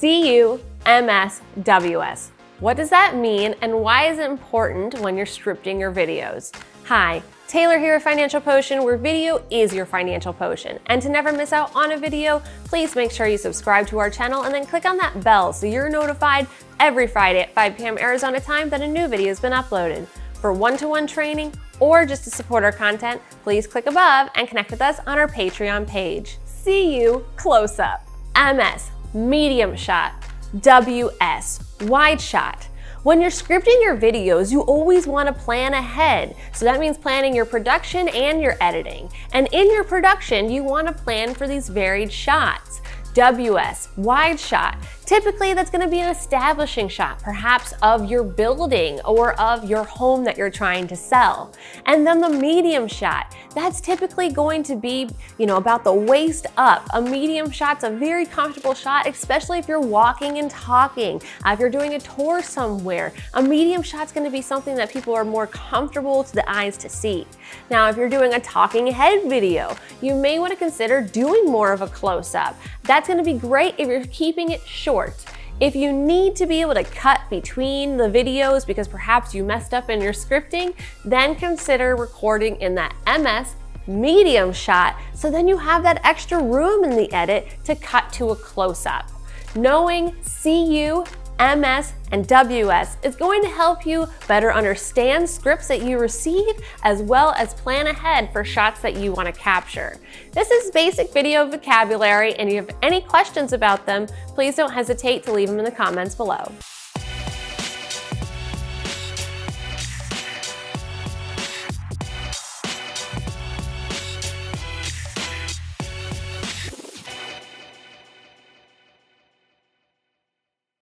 CUMSWS. What does that mean and why is it important when you're scripting your videos? Hi, Taylor here at Financial Potion, where video is your financial potion. And to never miss out on a video, please make sure you subscribe to our channel and then click on that bell so you're notified every Friday at 5 p.m. Arizona time that a new video has been uploaded. For one-to-one training or just to support our content, please click above and connect with us on our Patreon page. CU close-up, MS medium shot, WS wide shot. When you're scripting your videos, you always want to plan ahead. So that means planning your production and your editing. And in your production, you want to plan for these varied shots. WS, wide shot. Typically, that's going to be an establishing shot, perhaps of your building or of your home that you're trying to sell. And then the medium shot, that's typically going to be, about the waist up. A medium shot's a very comfortable shot, especially if you're walking and talking. If you're doing a tour somewhere, a medium shot's going to be something that people are more comfortable to the eyes to see. Now, if you're doing a talking head video, you may want to consider doing more of a close-up. That's going to be great if you're keeping it short. If you need to be able to cut between the videos because perhaps you messed up in your scripting, then consider recording in that MS medium shot, so then you have that extra room in the edit to cut to a close-up. Knowing CU, MS, and WS is going to help you better understand scripts that you receive, as well as plan ahead for shots that you want to capture. This is basic video vocabulary, and if you have any questions about them, please don't hesitate to leave them in the comments below.